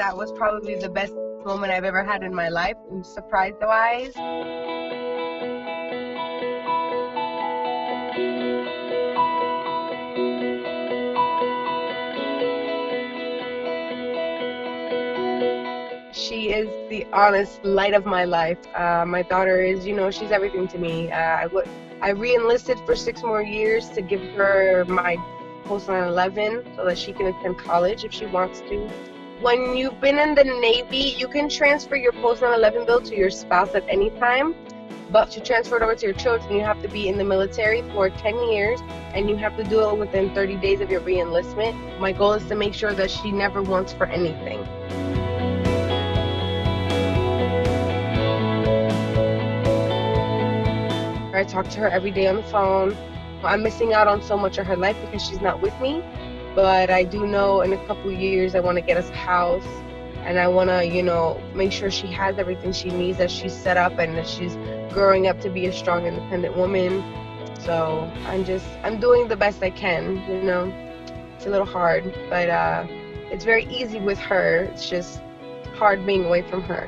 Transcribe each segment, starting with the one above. that was probably the best moment I've ever had in my life. I'm surprise-wise. She is the honest light of my life. My daughter is, you know, she's everything to me. I re-enlisted for 6 more years to give her my post 9/11 so that she can attend college if she wants to. When you've been in the Navy, you can transfer your post 9/11 bill to your spouse at any time, but to transfer it over to your children, you have to be in the military for 10 years, and you have to do it within 30 days of your re-enlistment. My goal is to make sure that she never wants for anything. I talk to her every day on the phone. I'm missing out on so much of her life because she's not with me, but I do know in a couple years I want to get us a house, and I want to, you know, make sure she has everything she needs, that she's set up and that she's growing up to be a strong, independent woman. So I'm doing the best I can, you know. It's a little hard, but it's very easy with her. It's just hard being away from her.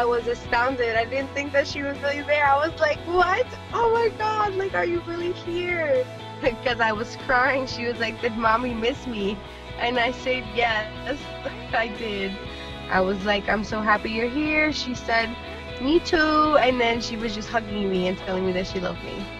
I was astounded. I didn't think that she was really there. I was like, what? Oh my God, like, are you really here? Because I was crying. She was like, did mommy miss me? And I said, yes, I did. I was like, I'm so happy you're here. She said, me too. And then she was just hugging me and telling me that she loved me.